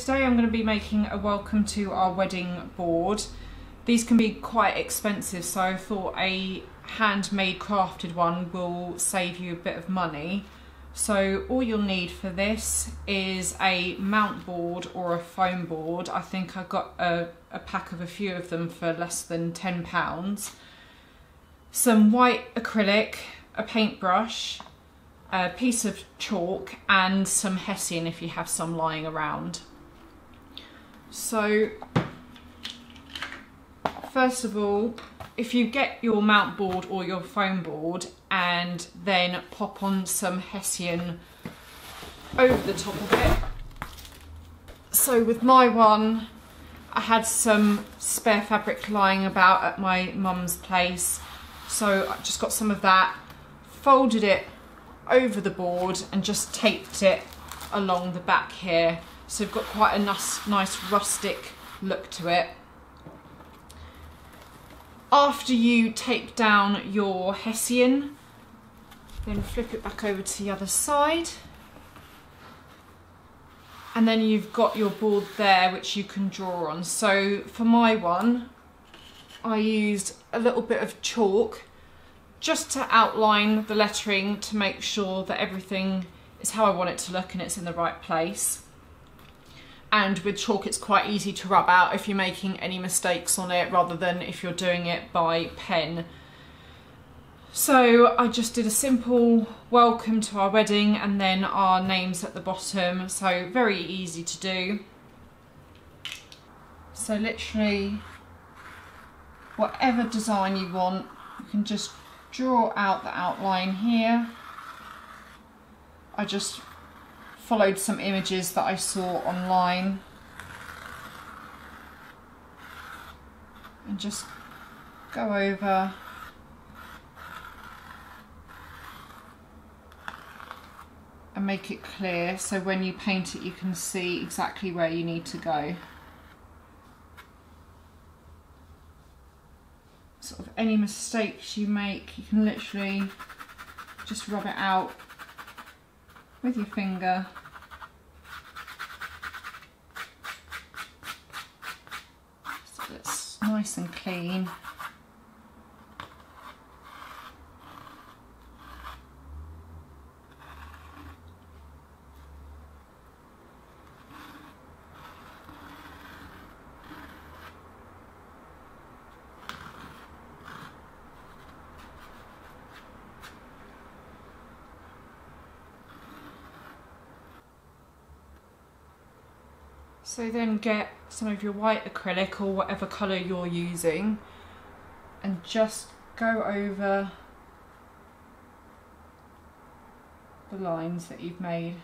today I'm going to be making a welcome to our wedding board. These can be quite expensive, so I thought a handmade crafted one will save you a bit of money. So all you'll need for this is a mount board or a foam board. I think I got a pack of a few of them for less than £10. Some white acrylic, a paintbrush, a piece of chalk and some hessian if you have some lying around. So first of all, if you get your mount board or your foam board and then pop on some hessian over the top of it. So with my one, I had some spare fabric lying about at my mum's place, so I just got some of that, folded it over the board and just taped it along the back here, so we've got quite a nice rustic look to it. After you tape down your hessian, then flip it back over to the other side, and then you've got your board there which you can draw on. So for my one, I used a little bit of chalk just to outline the lettering to make sure that everything is how I want it to look and it's in the right place. And with chalk it's quite easy to rub out if you're making any mistakes on it, rather than if you're doing it by pen. So I just did a simple welcome to our wedding and then our names at the bottom, so very easy to do. So literally whatever design you want, you can just draw out the outline here. I just followed some images that I saw online and just go over and make it clear so when you paint it you can see exactly where you need to go. Sort of any mistakes you make, you can literally just rub it out with your finger. So it's nice and clean. So then get some of your white acrylic or whatever colour you're using and just go over the lines that you've made.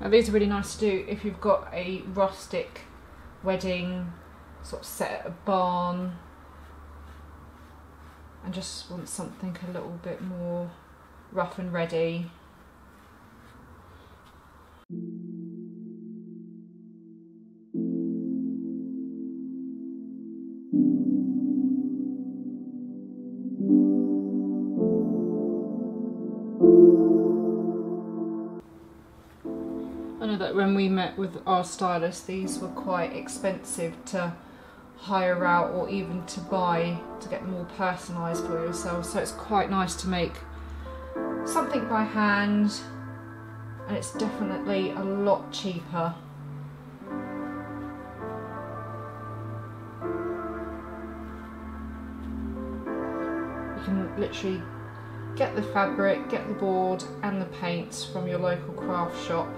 Now these are really nice to do if you've got a rustic wedding, sort of set at a barn, and just want something a little bit more rough and ready. That when we met with our stylist, these were quite expensive to hire out or even to buy to get more personalised for yourself, so it's quite nice to make something by hand and it's definitely a lot cheaper. You can literally Get the fabric, get the board and the paints from your local craft shop.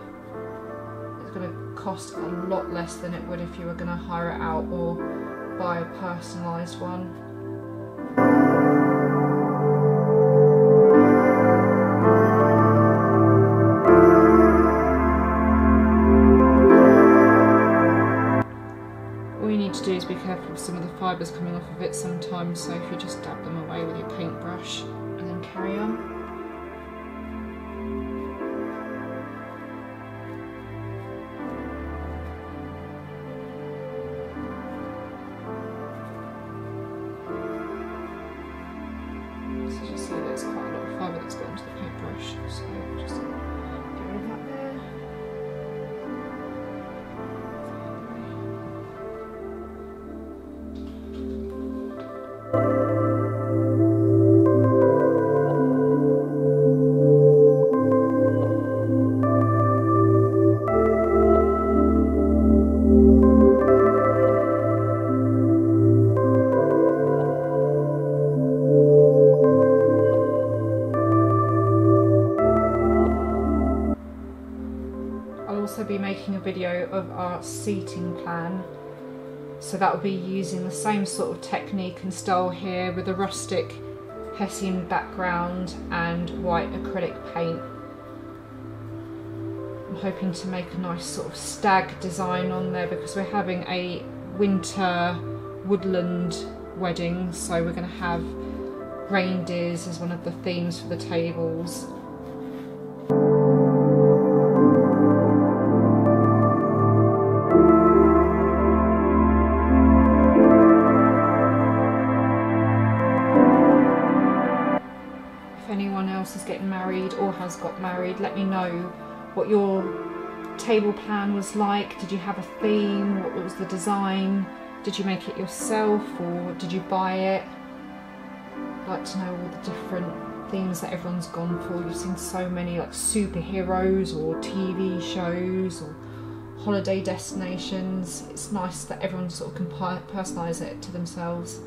It's going to cost a lot less than it would if you were going to hire it out or buy a personalised one. Do is be careful of some of the fibres coming off of it sometimes, so if you just dab them away with your paintbrush and then carry on. So just see there's quite a lot of fibre that's got into the paintbrush, so just get rid of that there. Be making a video of our seating plan, so that will be using the same sort of technique and style here with a rustic Hessian background and white acrylic paint. I'm hoping to make a nice sort of stag design on there because we're having a winter woodland wedding, so we're going to have reindeers as one of the themes for the tables. Is getting married or has got married, let me know what your table plan was like. Did you have a theme? What was the design? Did you make it yourself or did you buy it? I'd like to know all the different themes that everyone's gone for. You've seen so many, like superheroes or TV shows or holiday destinations. It's nice that everyone sort of can personalise it to themselves.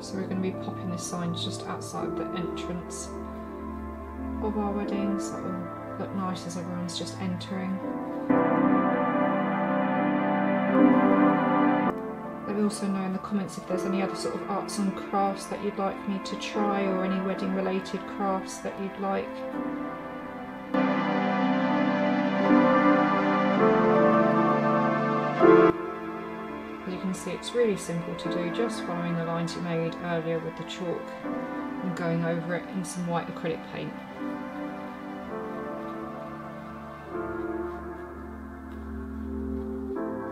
So we're going to be popping this sign just outside the entrance of our wedding, so it'll look nice as everyone's just entering. Let me also know in the comments if there's any other sort of arts and crafts that you'd like me to try, or any wedding related crafts that you'd like. See, it's really simple to do, just following the lines you made earlier with the chalk and going over it in some white acrylic paint.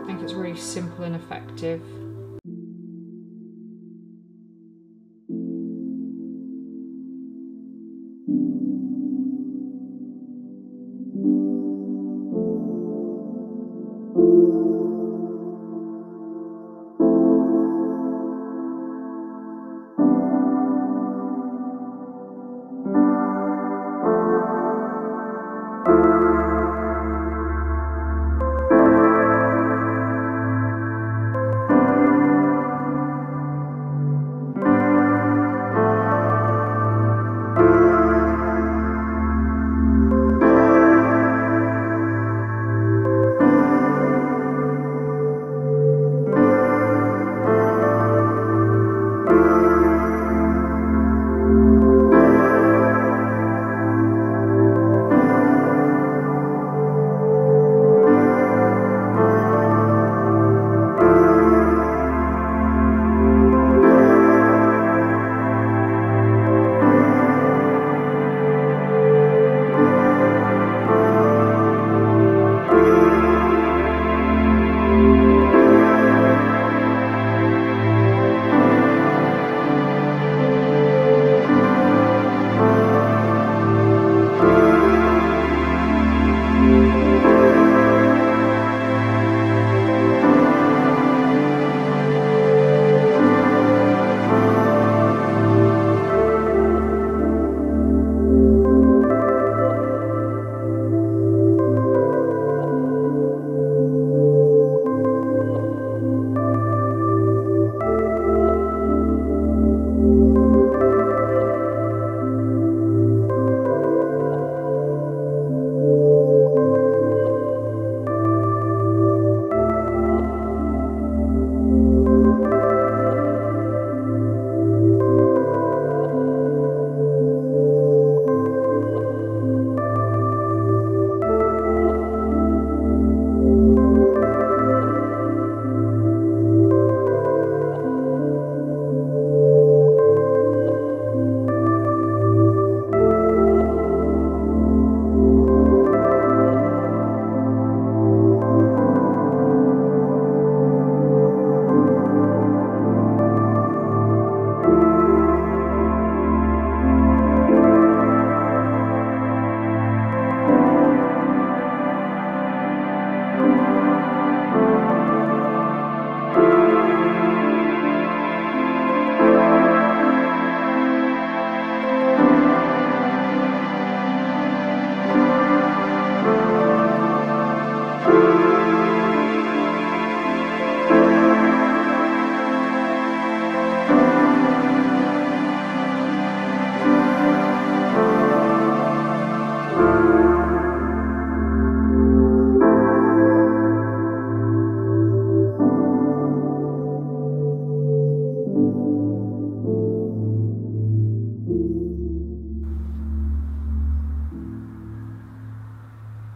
I think it's really simple and effective.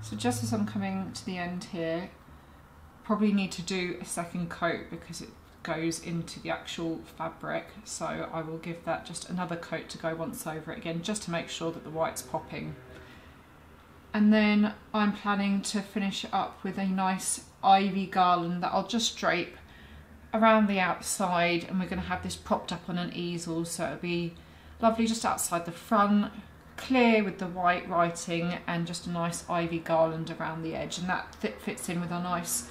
So just as I'm coming to the end here, probably need to do a second coat because it goes into the actual fabric, so I will give that just another coat to go once over it again, just to make sure that the white's popping. And then I'm planning to finish it up with a nice ivy garland that I'll just drape around the outside, and we're going to have this propped up on an easel, so it'll be lovely just outside the front, clear with the white writing, and just a nice ivy garland around the edge, and that fits in with a nice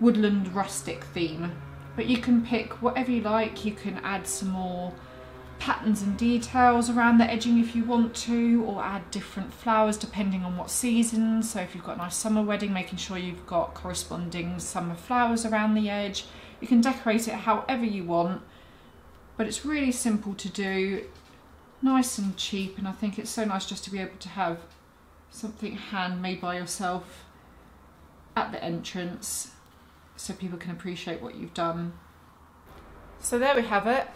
woodland rustic theme. But you can pick whatever you like. You can add some more patterns and details around the edging if you want to, or add different flowers depending on what season. So if you've got a nice summer wedding, making sure you've got corresponding summer flowers around the edge. You can decorate it however you want. but it's really simple to do, nice and cheap, and I think it's so nice just to be able to have something handmade by yourself at the entrance so people can appreciate what you've done. So there we have it,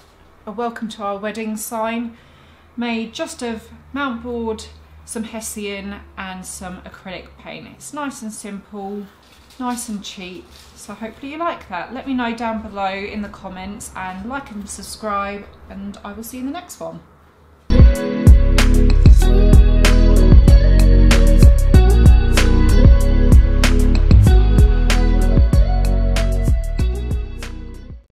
a welcome to our wedding sign made just of mount board, some hessian and some acrylic paint. It's nice and simple, nice and cheap, so hopefully you like that. Let me know down below in the comments, and like and subscribe, and I will see you in the next one.